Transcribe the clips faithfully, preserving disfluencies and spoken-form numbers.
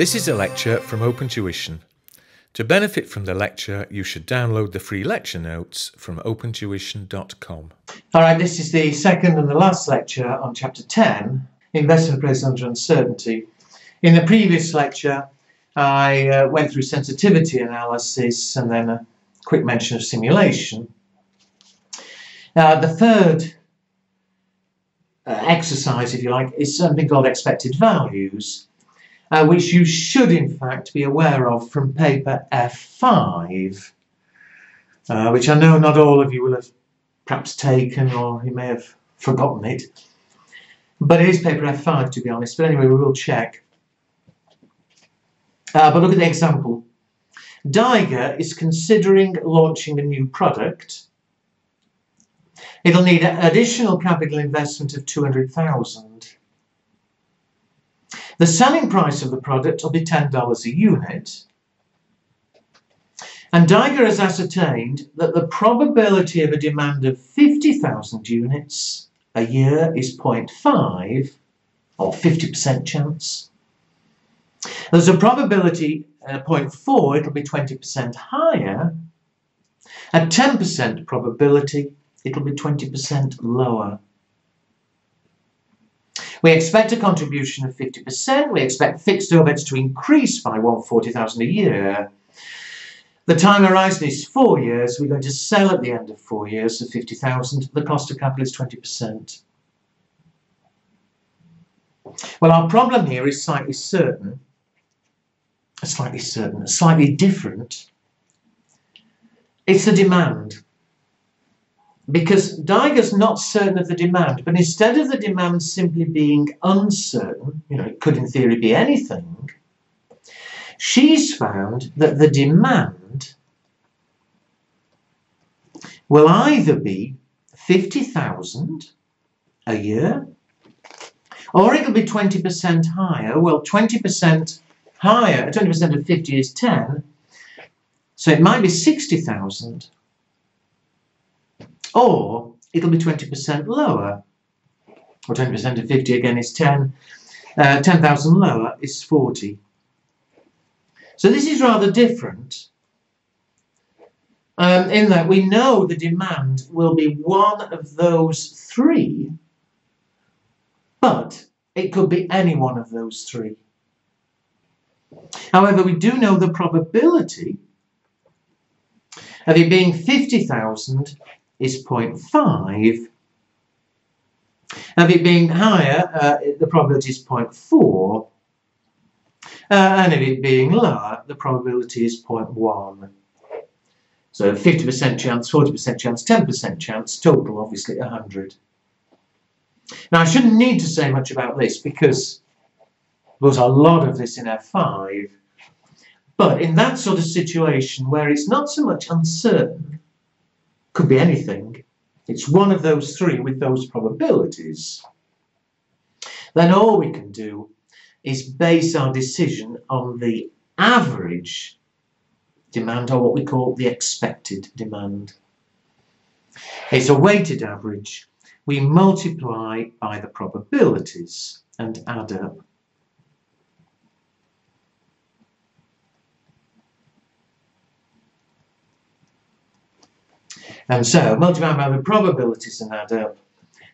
This is a lecture from OpenTuition. To benefit from the lecture, you should download the free lecture notes from open tuition dot com. All right, this is the second and the last lecture on Chapter ten, Investment Process Under Uncertainty. In the previous lecture, I uh, went through sensitivity analysis and then a quick mention of simulation. Uh, the third uh, exercise, if you like, is something called expected values, Uh, which you should in fact be aware of from paper F five, uh, which I know not all of you will have perhaps taken, or you may have forgotten it, but it is paper F five, to be honest. But anyway, we will check. Uh, but look at the example. Diger is considering launching a new product. It'll need an additional capital investment of two hundred thousand dollars. The selling price of the product will be ten dollars a unit. And Diger has ascertained that the probability of a demand of fifty thousand units a year is zero point five, or fifty percent chance. There's a probability at zero point four, it'll be twenty percent higher. At ten percent probability, it'll be twenty percent lower. We expect a contribution of fifty percent. We expect fixed overheads to increase by one hundred forty thousand dollars a year. The time horizon is four years. We're going to sell at the end of four years of fifty thousand dollars. The cost of capital is twenty percent. Well, our problem here is slightly certain, slightly certain, slightly different. It's the demand. Because Diger's not certain of the demand, but instead of the demand simply being uncertain, you know, it could in theory be anything, she's found that the demand will either be fifty thousand a year, or it'll be twenty percent higher. Well, twenty percent higher, twenty percent of fifty is ten, so it might be sixty thousand. Or it'll be twenty percent lower, or twenty percent of fifty again is ten, uh, ten thousand lower is forty. So this is rather different um, in that we know the demand will be one of those three, but it could be any one of those three. However, we do know the probability of it being fifty thousand is zero point five. Of it being higher, uh, the probability is zero point four, uh, and of it being lower, the probability is zero point one. So fifty percent chance, forty percent chance, ten percent chance, total obviously one hundred. Now I shouldn't need to say much about this because there was a lot of this in F five, but in that sort of situation where it's not so much uncertain, could be anything, it's one of those three with those probabilities, then all we can do is base our decision on the average demand, or what we call the expected demand. It's a weighted average. We multiply by the probabilities and add up. And so, multiplying by the probabilities and add up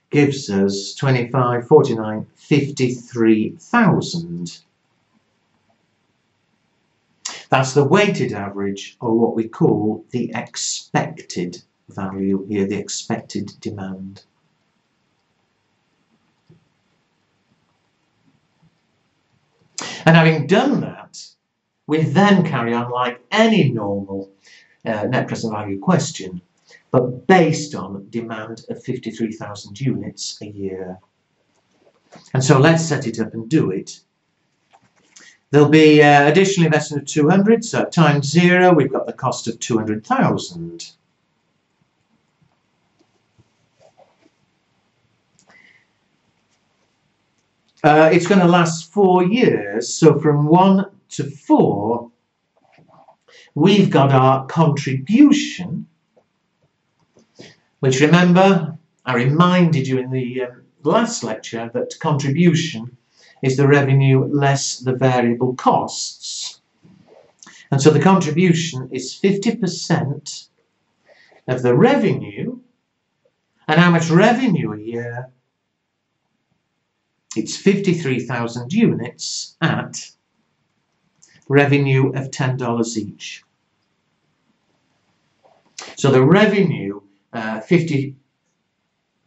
gives us twenty-five, forty-nine, fifty-three thousand. That's the weighted average, or what we call the expected value here, the expected demand. And having done that, we then carry on like any normal uh, net present value question, but based on demand of fifty-three thousand units a year. And so let's set it up and do it. There'll be uh, additional investment of two hundred, so at time zero we've got the cost of two hundred thousand. Uh, it's going to last four years, so from one to four we've got our contribution, which, remember, I reminded you in the um, last lecture that contribution is the revenue less the variable costs. And so the contribution is fifty percent of the revenue. And how much revenue a year? It's fifty-three thousand units at revenue of ten dollars each. So the revenue, uh, five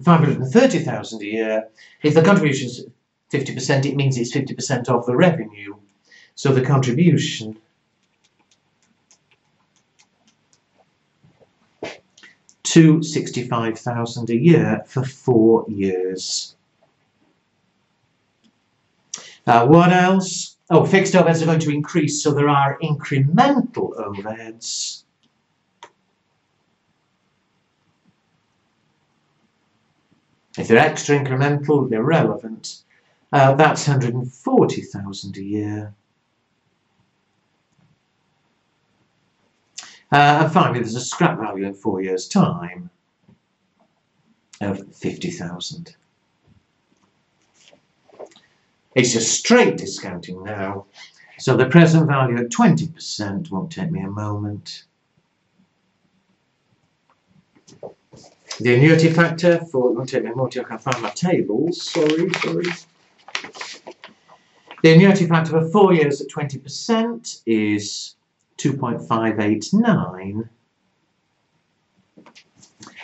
hundred thirty thousand a year, if the contribution is fifty percent, it means it's fifty percent of the revenue. So the contribution to sixty-five thousand a year for four years. Uh, what else? Oh, fixed overheads are going to increase, so there are incremental overheads. If they're extra incremental, they're relevant. Uh, that's one hundred forty thousand a year. Uh, and finally, there's a scrap value in four years' time of fifty thousand. It's just straight discounting now. So the present value at twenty percent won't take me a moment. The annuity factor for, it won't take me a moment, I can't find my tables, sorry, sorry. The annuity factor for four years at twenty percent is two point five eight nine.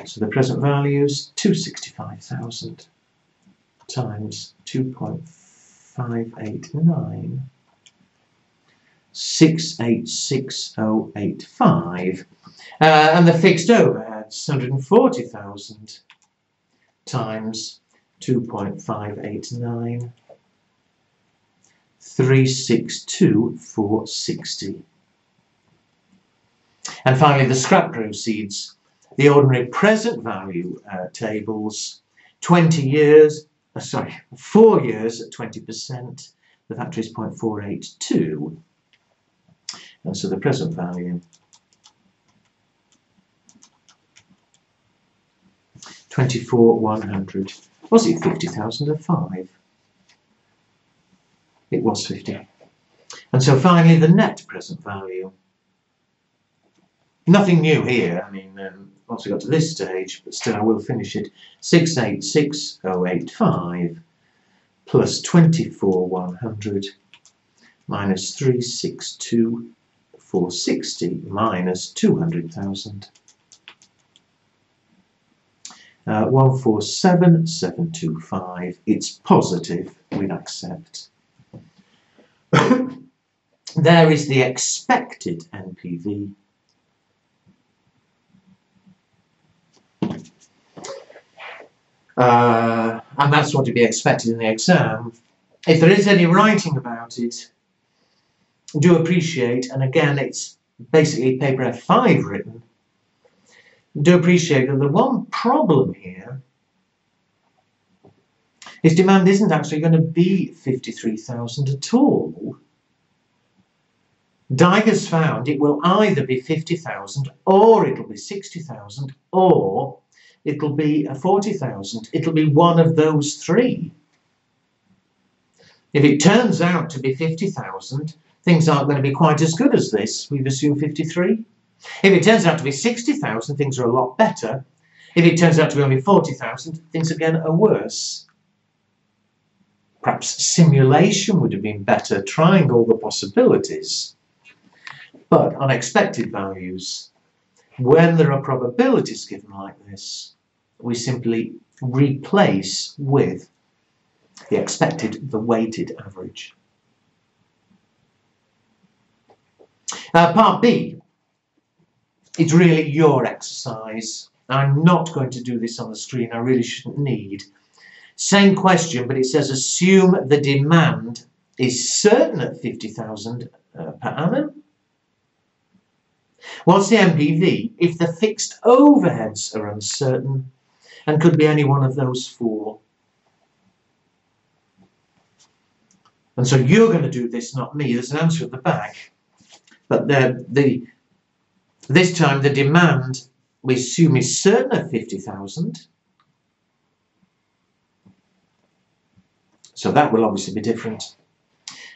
So the present value is two hundred sixty-five thousand times two point five eight nine. six hundred eighty-six thousand eighty-five. Uh, and the fixed overheads, one hundred forty thousand times two point five eight nine. three hundred sixty-two thousand four hundred sixty. And finally, the scrap proceeds, the ordinary present value uh, tables, twenty years, uh, sorry, four years at twenty percent, the factor is zero point four eight two. And so the present value, twenty-four thousand one hundred, was it fifty thousand five? It was fifty. And so finally, the net present value. Nothing new here, I mean, um, once we got to this stage, but still I will finish it. six hundred eighty-six thousand eighty-five plus twenty-four thousand one hundred minus three hundred sixty-two thousand four hundred sixty minus two hundred thousand. Uh, one hundred forty-seven thousand seven hundred twenty-five. It's positive, we'd accept. There is the expected N P V. Uh, and that's what to be expected in the exam. If there is any writing about it, do appreciate, and again it's basically paper F five written, do appreciate that the one problem here is demand isn't actually going to be fifty-three thousand at all. Diger's found it will either be fifty thousand or it'll be sixty thousand or it'll be forty thousand. It'll be one of those three. If it turns out to be fifty thousand, things aren't going to be quite as good as this. We've assumed fifty-three. If it turns out to be sixty thousand, things are a lot better. If it turns out to be only forty thousand, things again are worse. Perhaps simulation would have been better, trying all the possibilities. But unexpected values, when there are probabilities given like this, we simply replace with the expected, the weighted average. Uh, part B, it's really your exercise. I'm not going to do this on the screen, I really shouldn't need. Same question, but it says assume the demand is certain at fifty thousand uh, per annum. What's the N P V if the fixed overheads are uncertain and could be any one of those four? And so you're going to do this, not me. There's an answer at the back. But the, the, this time the demand we assume is certain at fifty thousand. So that will obviously be different.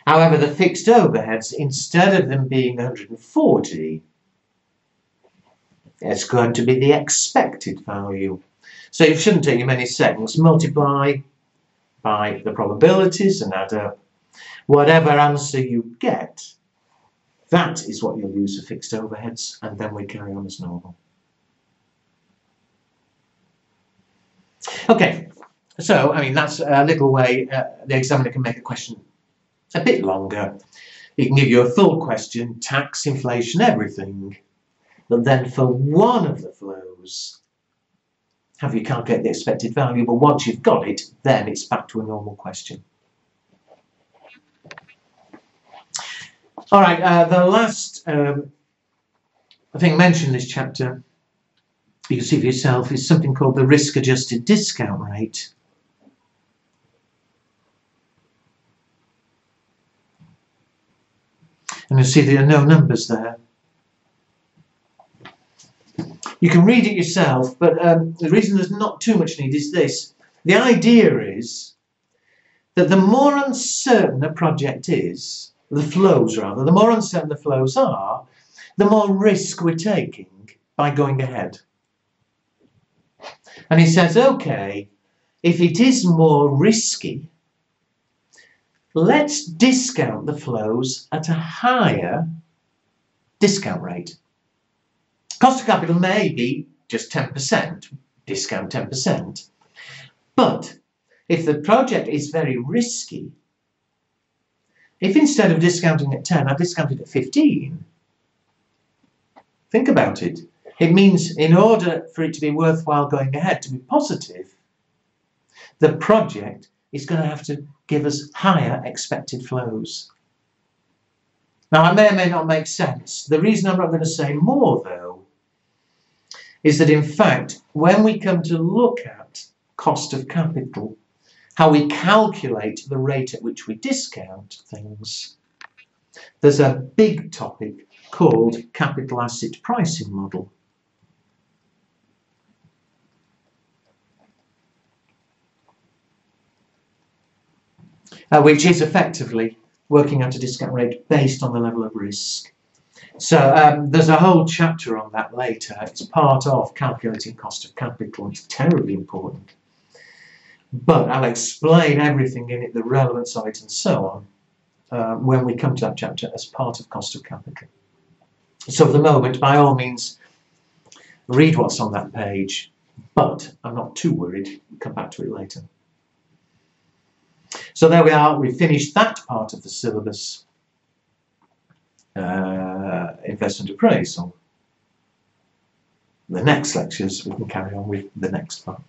However, the fixed overheads, instead of them being one hundred and forty, it's going to be the expected value. So it shouldn't take you many seconds. Multiply by the probabilities and add up. Whatever answer you get, that is what you'll use for fixed overheads, and then we carry on as normal. Okay, so I mean that's a little way uh, the examiner can make a question a bit longer. He can give you a full question, tax, inflation, everything, but then for one of the flows, have you calculated the expected value? But once you've got it, then it's back to a normal question. All right, uh, the last um, thing mentioned in this chapter, you can see for yourself, is something called the risk-adjusted discount rate. And you'll see there are no numbers there. You can read it yourself, but um, the reason there's not too much need is this. The idea is that the more uncertain a project is, the flows rather, the more uncertain the flows are, the more risk we're taking by going ahead. And he says, okay, if it is more risky, let's discount the flows at a higher discount rate. Cost of capital may be just ten percent, discount ten percent. But if the project is very risky, if instead of discounting at ten, I discounted at fifteen, think about it. It means in order for it to be worthwhile going ahead, to be positive, the project is going to have to give us higher expected flows. Now, it may or may not make sense. The reason I'm not going to say more, though, is that, in fact, when we come to look at cost of capital, how we calculate the rate at which we discount things, there's a big topic called capital asset pricing model. Uh, which is effectively working out a discount rate based on the level of risk. So um, there's a whole chapter on that later. It's part of calculating cost of capital. It's terribly important. But I'll explain everything in it, the relevance of it and so on, uh, when we come to that chapter as part of cost of capital. So for the moment, by all means, read what's on that page, but I'm not too worried. We'll come back to it later. So there we are. We've finished that part of the syllabus, uh, investment appraisal. The next lectures, we can carry on with the next part.